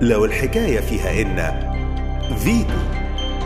لو الحكاية فيها إن فيتو